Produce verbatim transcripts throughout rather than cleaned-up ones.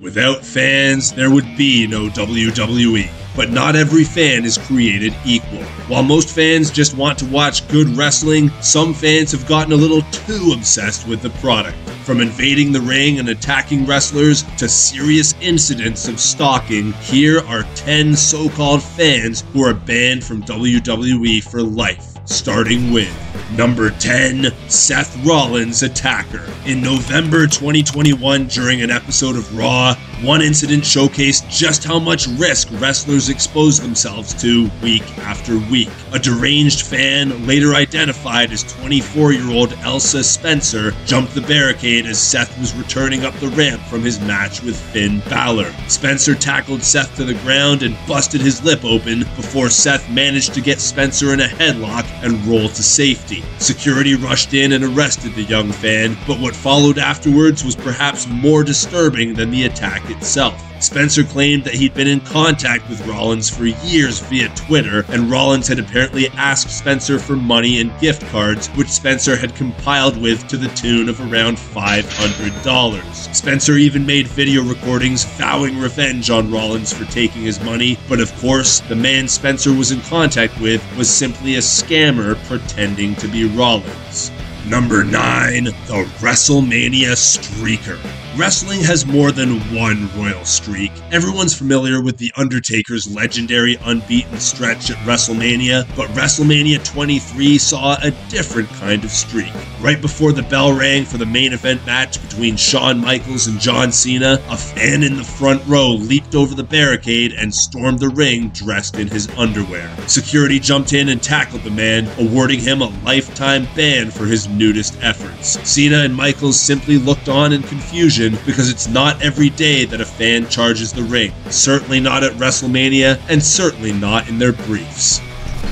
Without fans, there would be no W W E. But not every fan is created equal. While most fans just want to watch good wrestling, some fans have gotten a little too obsessed with the product. From invading the ring and attacking wrestlers to serious incidents of stalking, here are ten so-called fans who are banned from W W E for life, starting with number ten, Seth Rollins attacker. In November twenty twenty-one, during an episode of Raw, one incident showcased just how much risk wrestlers expose themselves to week after week. A deranged fan, later identified as twenty-four-year-old Elsa Spencer, jumped the barricade as Seth was returning up the ramp from his match with Finn Balor. Spencer tackled Seth to the ground and busted his lip open before Seth managed to get Spencer in a headlock and roll to safety. Security rushed in and arrested the young fan, but what followed afterwards was perhaps more disturbing than the attack itself. Spencer claimed that he'd been in contact with Rollins for years via Twitter, and Rollins had apparently asked Spencer for money and gift cards, which Spencer had compiled with to the tune of around five hundred dollars. Spencer even made video recordings vowing revenge on Rollins for taking his money, but of course, the man Spencer was in contact with was simply a scammer pretending to be Rollins. Number nine, the WrestleMania Streaker. Wrestling has more than one royal streak. Everyone's familiar with The Undertaker's legendary unbeaten stretch at WrestleMania, but WrestleMania twenty-three saw a different kind of streak. Right before the bell rang for the main event match between Shawn Michaels and John Cena, a fan in the front row leaped over the barricade and stormed the ring dressed in his underwear. Security jumped in and tackled the man, awarding him a lifetime ban for his nudist efforts. Cena and Michaels simply looked on in confusion, because it's not every day that a fan charges the ring. Certainly not at WrestleMania, and certainly not in their briefs.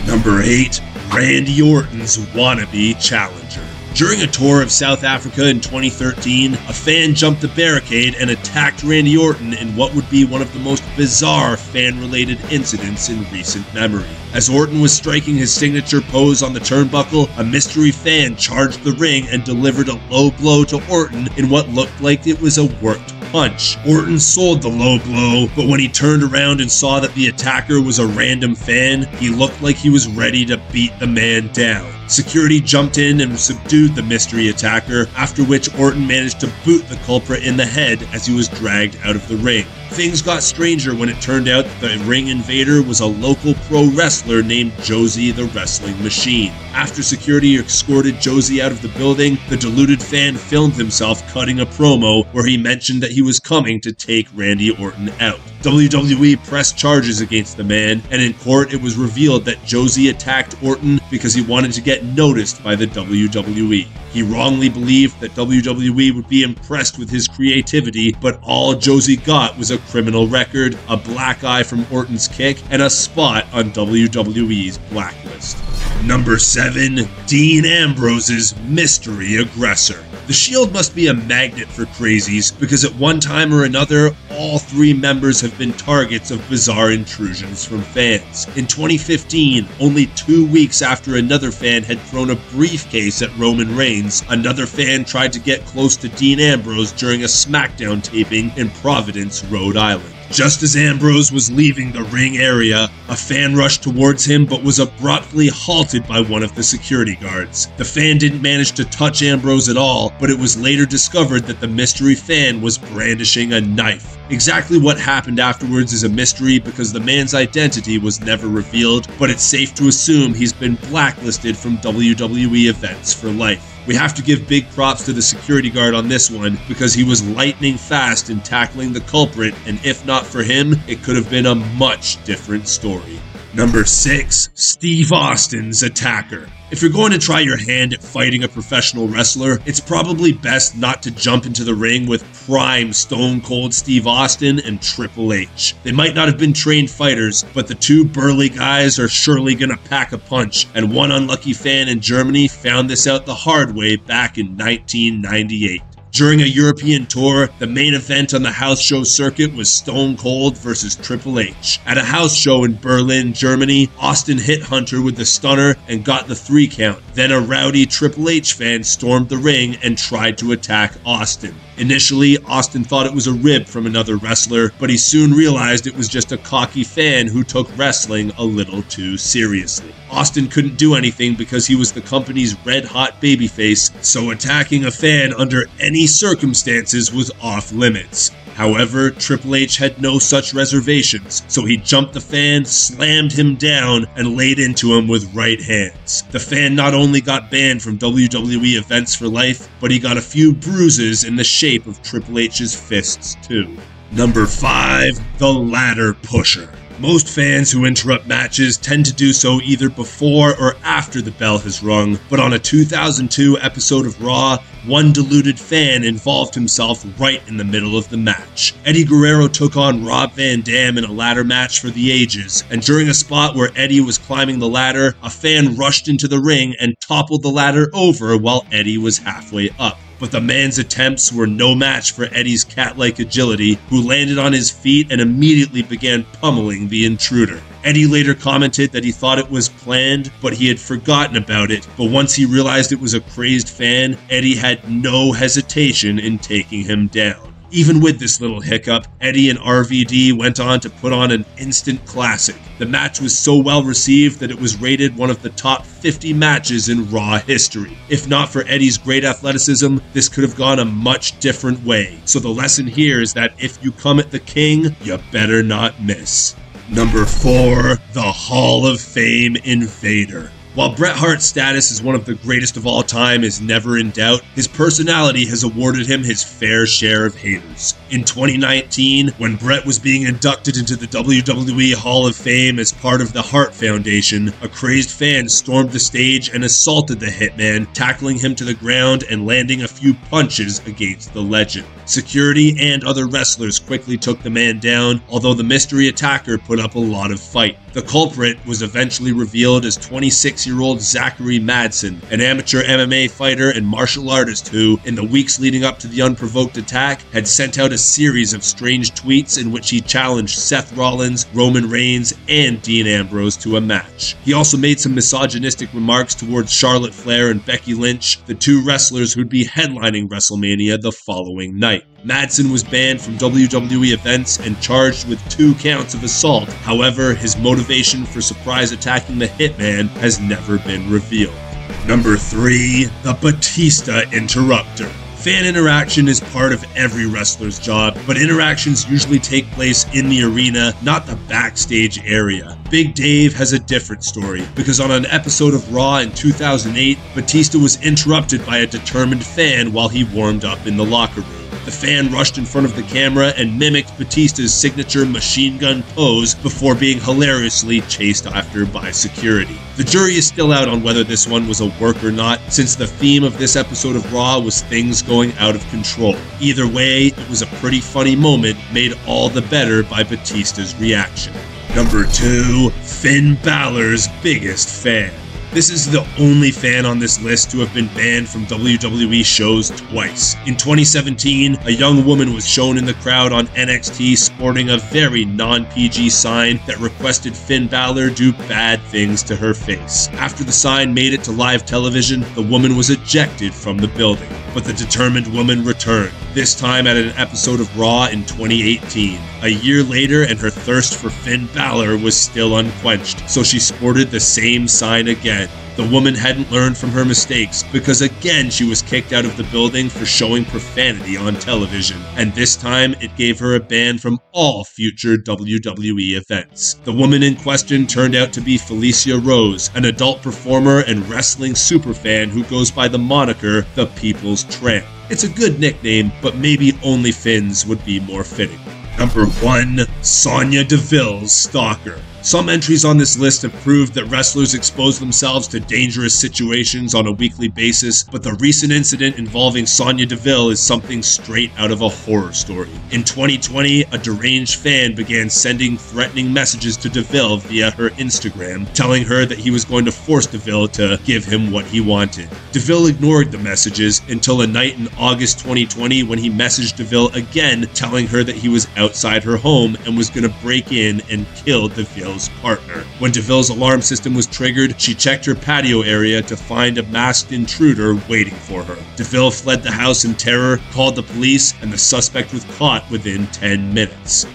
Number eight, Randy Orton's wannabe challenger. During a tour of South Africa in twenty thirteen, a fan jumped the barricade and attacked Randy Orton in what would be one of the most bizarre fan-related incidents in recent memory. As Orton was striking his signature pose on the turnbuckle, a mystery fan charged the ring and delivered a low blow to Orton in what looked like it was a worked punch. Orton sold the low blow, but when he turned around and saw that the attacker was a random fan, he looked like he was ready to beat the man down. Security jumped in and subdued the mystery attacker, after which Orton managed to boot the culprit in the head as he was dragged out of the ring. Things got stranger when it turned out that the ring invader was a local pro wrestler named Josie the Wrestling Machine. After security escorted Josie out of the building, the deluded fan filmed himself cutting a promo where he mentioned that he was coming to take Randy Orton out. W W E pressed charges against the man, and in court it was revealed that Josie attacked Orton because he wanted to get noticed by the W W E. He wrongly believed that W W E would be impressed with his creativity, but all Josie got was a criminal record, a black eye from Orton's kick, and a spot on W W E's blacklist. Number seven, Dean Ambrose's mystery aggressor. The Shield must be a magnet for crazies, because at one time or another, all three members have been targets of bizarre intrusions from fans. In twenty fifteen, only two weeks after another fan had thrown a briefcase at Roman Reigns, another fan tried to get close to Dean Ambrose during a SmackDown taping in Providence, Rhode Island. Just as Ambrose was leaving the ring area, a fan rushed towards him but was abruptly halted by one of the security guards. The fan didn't manage to touch Ambrose at all, but it was later discovered that the mystery fan was brandishing a knife. Exactly what happened afterwards is a mystery because the man's identity was never revealed, but it's safe to assume he's been blacklisted from W W E events for life. We have to give big props to the security guard on this one because he was lightning fast in tackling the culprit, and if not for him, it could have been a much different story. Number six, Steve Austin's attacker. If you're going to try your hand at fighting a professional wrestler, it's probably best not to jump into the ring with prime Stone Cold Steve Austin and Triple H. They might not have been trained fighters, but the two burly guys are surely going to pack a punch, and one unlucky fan in Germany found this out the hard way back in nineteen ninety-eight. During a European tour, the main event on the house show circuit was Stone Cold versus Triple H. At a house show in Berlin, Germany, Austin hit Hunter with the stunner and got the three count. Then a rowdy Triple H fan stormed the ring and tried to attack Austin. Initially, Austin thought it was a rib from another wrestler, but he soon realized it was just a cocky fan who took wrestling a little too seriously. Austin couldn't do anything because he was the company's red-hot babyface, so attacking a fan under any circumstances was off-limits. However, Triple H had no such reservations, so he jumped the fan, slammed him down, and laid into him with right hands. The fan not only got banned from W W E events for life, but he got a few bruises in the shape of Triple H's fists too. Number five. The Ladder Pusher. Most fans who interrupt matches tend to do so either before or after the bell has rung, but on a two thousand two episode of Raw, one deluded fan involved himself right in the middle of the match. Eddie Guerrero took on Rob Van Dam in a ladder match for the ages, and during a spot where Eddie was climbing the ladder, a fan rushed into the ring and toppled the ladder over while Eddie was halfway up. But the man's attempts were no match for Eddie's cat-like agility, who landed on his feet and immediately began pummeling the intruder. Eddie later commented that he thought it was planned, but he had forgotten about it, but once he realized it was a crazed fan, Eddie had no hesitation in taking him down. Even with this little hiccup, Eddie and R V D went on to put on an instant classic. The match was so well received that it was rated one of the top fifty matches in Raw history. If not for Eddie's great athleticism, this could have gone a much different way. So the lesson here is that if you come at the king, you better not miss. Number four. The Hall of Fame Invader. While Bret Hart's status as one of the greatest of all time is never in doubt, his personality has awarded him his fair share of haters. In twenty nineteen, when Bret was being inducted into the W W E Hall of Fame as part of the Hart Foundation, a crazed fan stormed the stage and assaulted the Hitman, tackling him to the ground and landing a few punches against the legend. Security and other wrestlers quickly took the man down, although the mystery attacker put up a lot of fight. The culprit was eventually revealed as twenty-six-year-old Zachary Madsen, an amateur M M A fighter and martial artist who, in the weeks leading up to the unprovoked attack, had sent out a series of strange tweets in which he challenged Seth Rollins, Roman Reigns, and Dean Ambrose to a match. He also made some misogynistic remarks towards Charlotte Flair and Becky Lynch, the two wrestlers who'd be headlining WrestleMania the following night. Madsen was banned from W W E events and charged with two counts of assault. However, his motivation for surprise attacking the Hitman has never been revealed. Number three. The Batista Interrupter. Fan interaction is part of every wrestler's job, but interactions usually take place in the arena, not the backstage area. Big Dave has a different story, because on an episode of Raw in two thousand eight, Batista was interrupted by a determined fan while he warmed up in the locker room. The fan rushed in front of the camera and mimicked Batista's signature machine gun pose before being hilariously chased after by security. The jury is still out on whether this one was a work or not, since the theme of this episode of Raw was things going out of control. Either way, it was a pretty funny moment, made all the better by Batista's reaction. Number two. Finn Balor's biggest fan. This is the only fan on this list to have been banned from W W E shows twice. In twenty seventeen, a young woman was shown in the crowd on N X T sporting a very non-P G sign that requested Finn Balor do bad things to her face. After the sign made it to live television, the woman was ejected from the building. But the determined woman returned, this time at an episode of Raw in twenty eighteen. A year later, and her thirst for Finn Balor was still unquenched, so she sported the same sign again. The woman hadn't learned from her mistakes, because again she was kicked out of the building for showing profanity on television, and this time it gave her a ban from all future W W E events. The woman in question turned out to be Felicia Rose, an adult performer and wrestling superfan who goes by the moniker The People's Tramp. It's a good nickname, but maybe only Finn's would be more fitting. Number one. Sonya Deville's Stalker. Some entries on this list have proved that wrestlers expose themselves to dangerous situations on a weekly basis, but the recent incident involving Sonya Deville is something straight out of a horror story. In twenty twenty, a deranged fan began sending threatening messages to Deville via her Instagram, telling her that he was going to force Deville to give him what he wanted. Deville ignored the messages until a night in August twenty twenty when he messaged Deville again, telling her that he was outside her home and was going to break in and kill Deville Deville's partner. When Deville's alarm system was triggered, she checked her patio area to find a masked intruder waiting for her. Deville fled the house in terror, called the police, and the suspect was caught within ten minutes.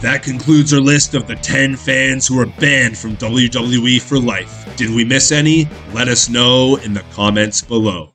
That concludes our list of the ten fans who are banned from W W E for life. Did we miss any? Let us know in the comments below.